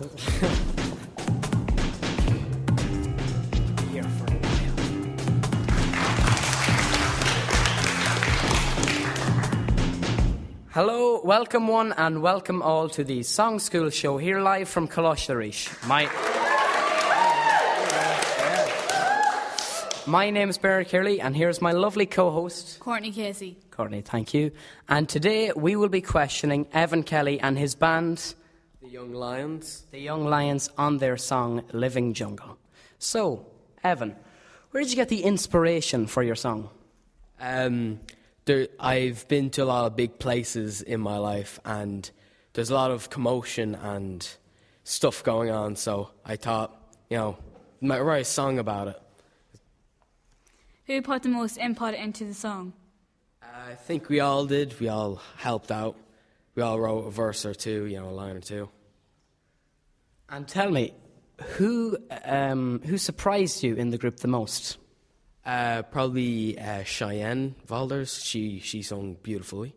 Here for a while. Hello, welcome one and welcome all to the Song School show here live from Coláiste Rís. My name is Bernard Kirley, and here's my lovely co-host... Courtney Casey. Courtney, thank you. And today we will be questioning Evan Kelly and his band... The Young Lions. The Young Lions on their song, Living Jungle. So, Evan, where did you get the inspiration for your song? I've been to a lot of big places in my life, and there's a lot of commotion and stuff going on, so I thought, you know, I might write a song about it. Who put the most input into the song? I think we all did. We all helped out. We all wrote a verse or two, you know, a line or two. And tell me, who surprised you in the group the most? Probably Cheyenne Walders. She sung beautifully.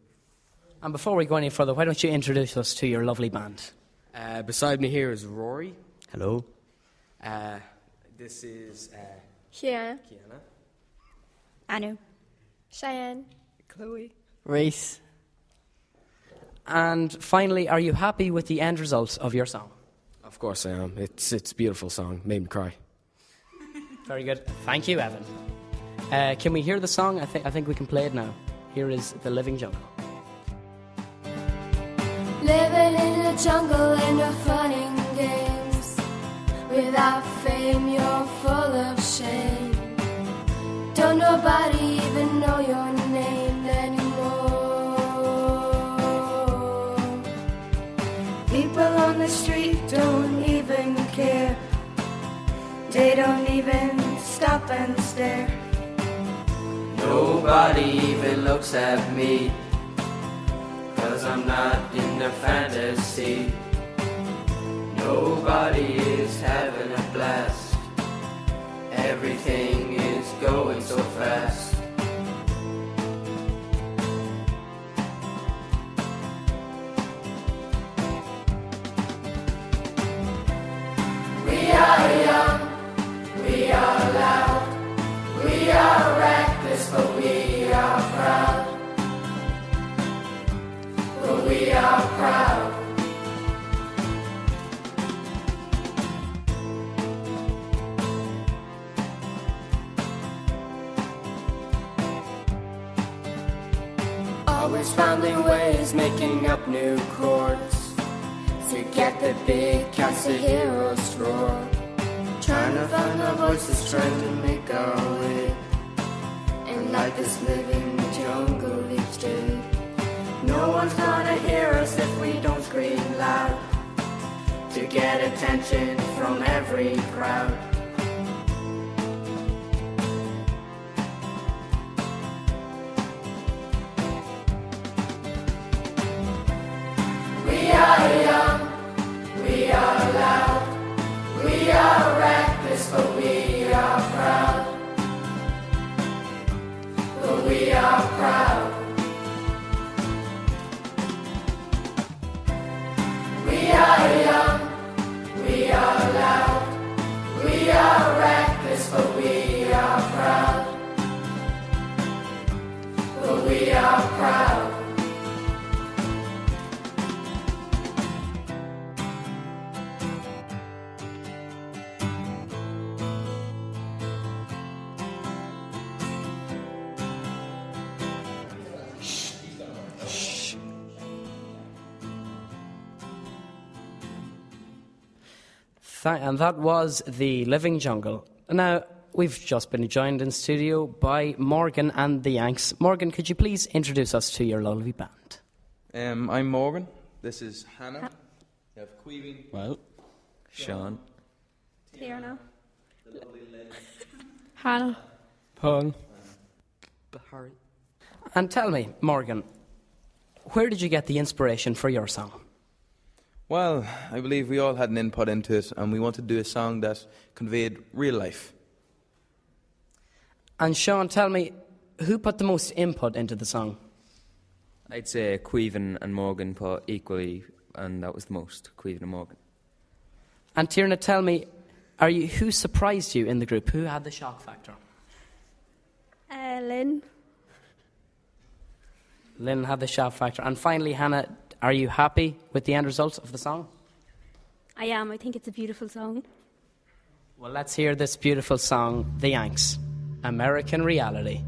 And before we go any further, why don't you introduce us to your lovely band? Beside me here is Rory. Hello. This is Kiana. Anu. Cheyenne. Chloe. Rhys. And finally, are you happy with the end results of your song? Of course I am. It's a beautiful song. Made me cry. Very good. Thank you, Evan. Can we hear the song? I think we can play it now. Here is The Living Jungle. Living in the jungle in the fun and games. Without fame, you're full of shame. Don't nobody even know your name anymore. People on the street don't even care. They don't even stop and stare. Nobody even looks at me, 'cause I'm not in their fantasy. Nobody is having a blast. Everything is going so fast. We are young, we are loud, we are reckless, but we are proud. But we are proud. Always finding ways, making up new chords to get the big cats the heroes roar. Trying to find our voices, trying to make our way. And like this living jungle each day. No one's gonna hear us if we don't scream loud, to get attention from every crowd. But we are proud. But we are proud. We are young. We are loud. We are reckless. But we are proud. But we are proud. And that was The Living Jungle. Now, we've just been joined in studio by Morgan and the Yanks. Morgan, could you please introduce us to your lovely band? I'm Morgan. This is Hannah. You have Queven. Well, Sean. Tierna. The lovely Lynn. Hannah. Pong. Bahari. And tell me, Morgan, where did you get the inspiration for your song? Well, I believe we all had an input into it, and we wanted to do a song that conveyed real life. And Sean, tell me, who put the most input into the song? I'd say Queven and Morgan put equally, and that was the most, Queven and Morgan. And Tierna, tell me, who surprised you in the group? Who had the shock factor? Lynn. Lynn had the shock factor. And finally, Hannah, are you happy with the end result of the song? I am. I think it's a beautiful song. Well, let's hear this beautiful song, The Yanks, American Reality.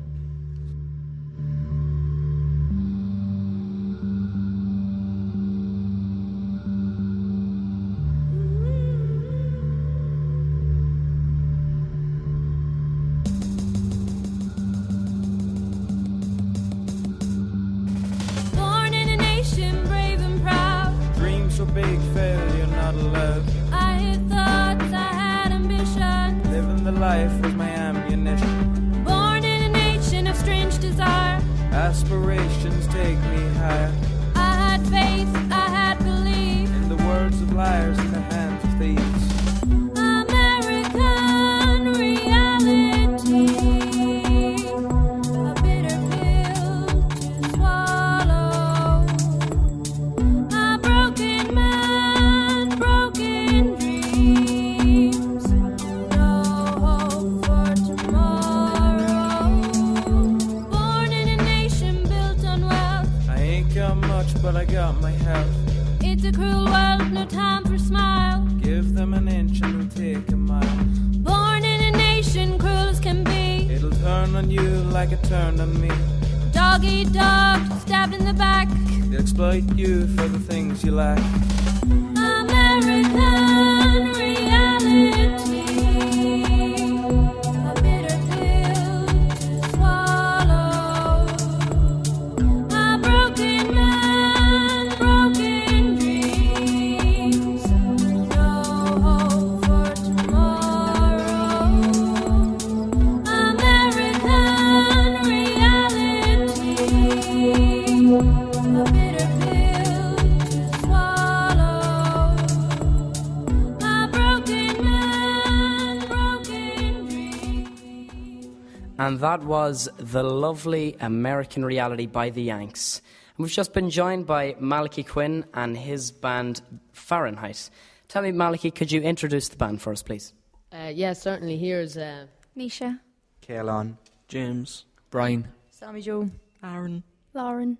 And that was The Lovely American Reality by the Yanks. And we've just been joined by Malachi Quinn and his band Fahrenheit. Tell me, Malachi, could you introduce the band for us, please? Yeah, certainly. Here's Misha, Caelan, James, Brian, Sammy Joe, Aaron, Lauren.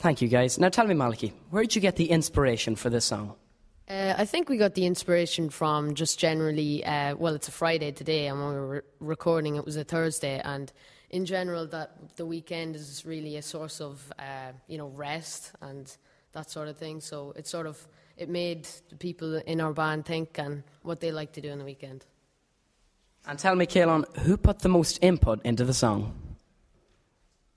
Thank you, guys. Now tell me, Malachi, where did you get the inspiration for this song? I think we got the inspiration from just generally, well, it's a Friday today, and when we were recording it was a Thursday, and in general that the weekend is really a source of, you know, rest and that sort of thing. So it sort of, it made the people in our band think and what they like to do on the weekend. And tell me, Caelan, who put the most input into the song?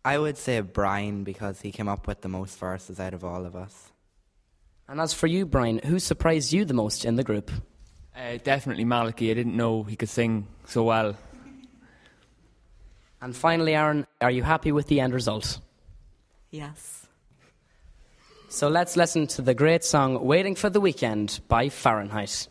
I would say Brian, because he came up with the most verses out of all of us. And as for you, Brian, who surprised you the most in the group? Definitely Malachi. I didn't know he could sing so well. And finally, Aaron, are you happy with the end result? Yes. So let's listen to the great song Waiting for the Weekend by Fahrenheit.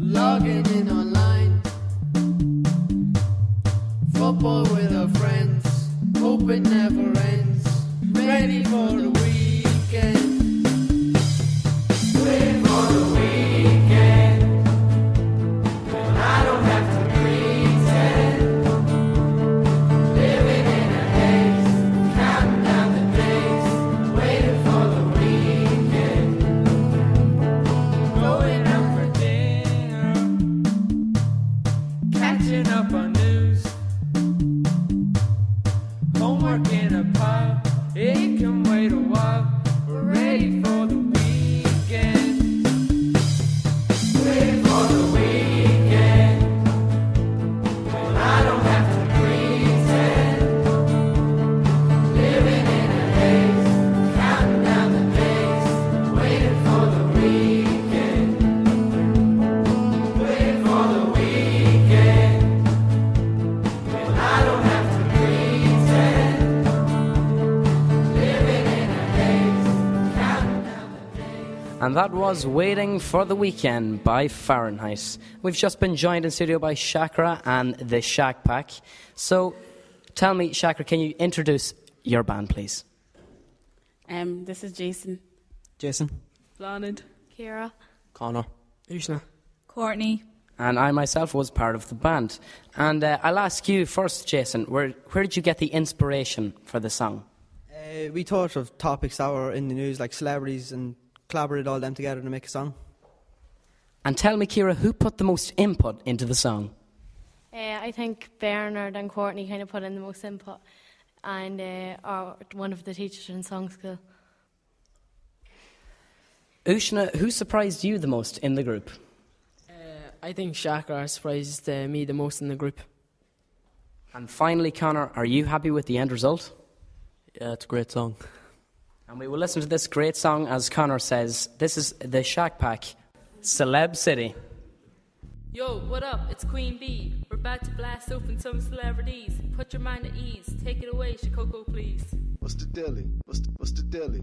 Logging in online. And that was Waiting for the Weekend by Fahrenheit. We've just been joined in studio by Shakra and the Shack Pack. So tell me, Shakra, can you introduce your band, please? This is Jason. Jason. Flanid. Kira. Connor. Ushna. Courtney. And I myself was part of the band. And I'll ask you first, Jason, where did you get the inspiration for the song? We thought of topics that were in the news, like celebrities, and collaborated all them together to make a song. And tell me, Kira, who put the most input into the song? I think Bernard and Courtney kind of put in the most input, and are one of the teachers in song school. Ushna, who surprised you the most in the group? I think Shakra surprised me the most in the group. And finally, Connor, are you happy with the end result? Yeah, it's a great song. And we will listen to this great song, as Connor says. This is the Shack Pack, Celeb City. Yo, what up? It's Queen B. We're about to blast open some celebrities. Put your mind at ease. Take it away, Shakoko, please. What's the dilly? What's the dilly?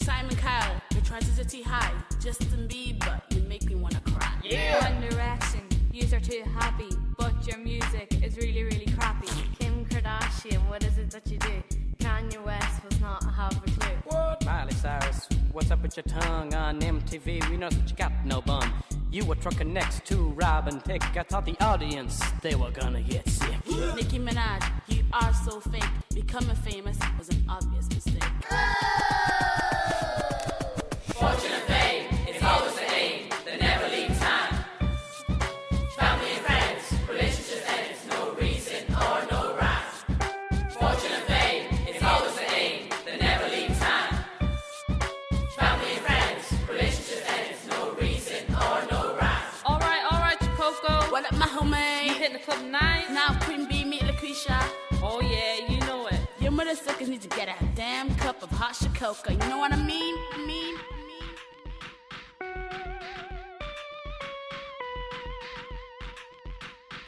Simon Cowell, your transitity high. Justin Bieber, you make me wanna cry. Yeah! One Direction, yous are too happy, but your music is really, really crappy. Kim Kardashian, what is it that you do? Kanye West was not half a clue. What? Miley Cyrus, what's up with your tongue on MTV? We know that you got no bum. You were trucking next to Robin Thicke. I thought the audience, they were gonna get sick. Nicki Minaj, you are so fake. Becoming famous was an obvious mistake. Fortune and fame, it's always the aim that never leaves time. Family and friends, relationships ends, no reason or no rhyme. Fortune and fame, it's always the aim that never leaves time. Family and friends, relationships ends, no reason or no rhyme. Alright, Coco. What up, my homie? You hitting the club tonight? Now Queen B, meet Lucretia. Oh yeah, you know it. Your mother suckers need to get a damn cup of hot Shacoca. You know what I mean?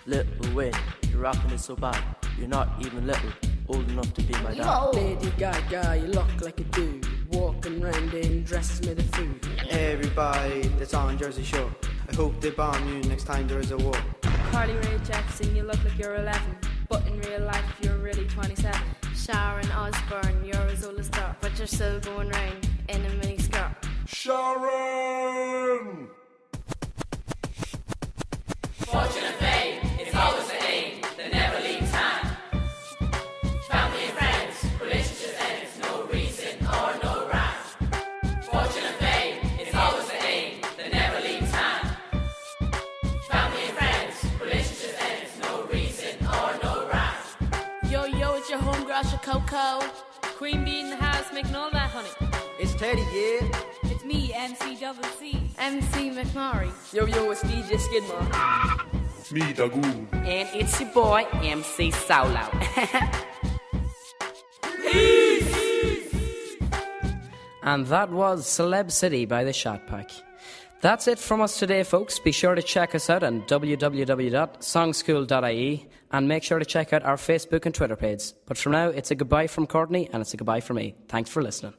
Little Wayne, you're rapping it so bad. You're not even little, old enough to be my dad. Yo. Lady Gaga, you look like a dude, walking round in dresses made of food. Everybody that's on Jersey Shore, I hope they bomb you next time there is a war. Carly Rae Jepsen, you look like you're 11, but in real life you're really 27. Sharon Osbourne, you're a Zola star, but you're still going round in a mini skirt. Sharon! Fortune and fame, it's always the aim that never leaves time. Family and friends, relationships ends, no reason or no rhyme. Fortune and fame, it's always the aim that never leaves time. Family and friends, relationships ends, no reason or no rhyme. Yo, it's your homegirl Shacoco. Queen Bee in the house making all that honey. It's Teddy, yeah. It's me, MC Double C. MC McMurray. Yo, it's DJ Skidmore. Me, Dagoon. And it's your boy, MC Solo. And that was Celeb City by the Shack Pack. That's it from us today, folks. Be sure to check us out on www.songschool.ie and make sure to check out our Facebook and Twitter page. But for now, it's a goodbye from Courtney and it's a goodbye from me. Thanks for listening.